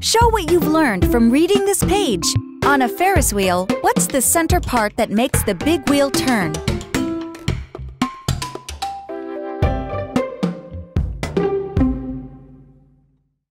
Show what you've learned from reading this page. On a Ferris wheel, what's the center part that makes the big wheel turn?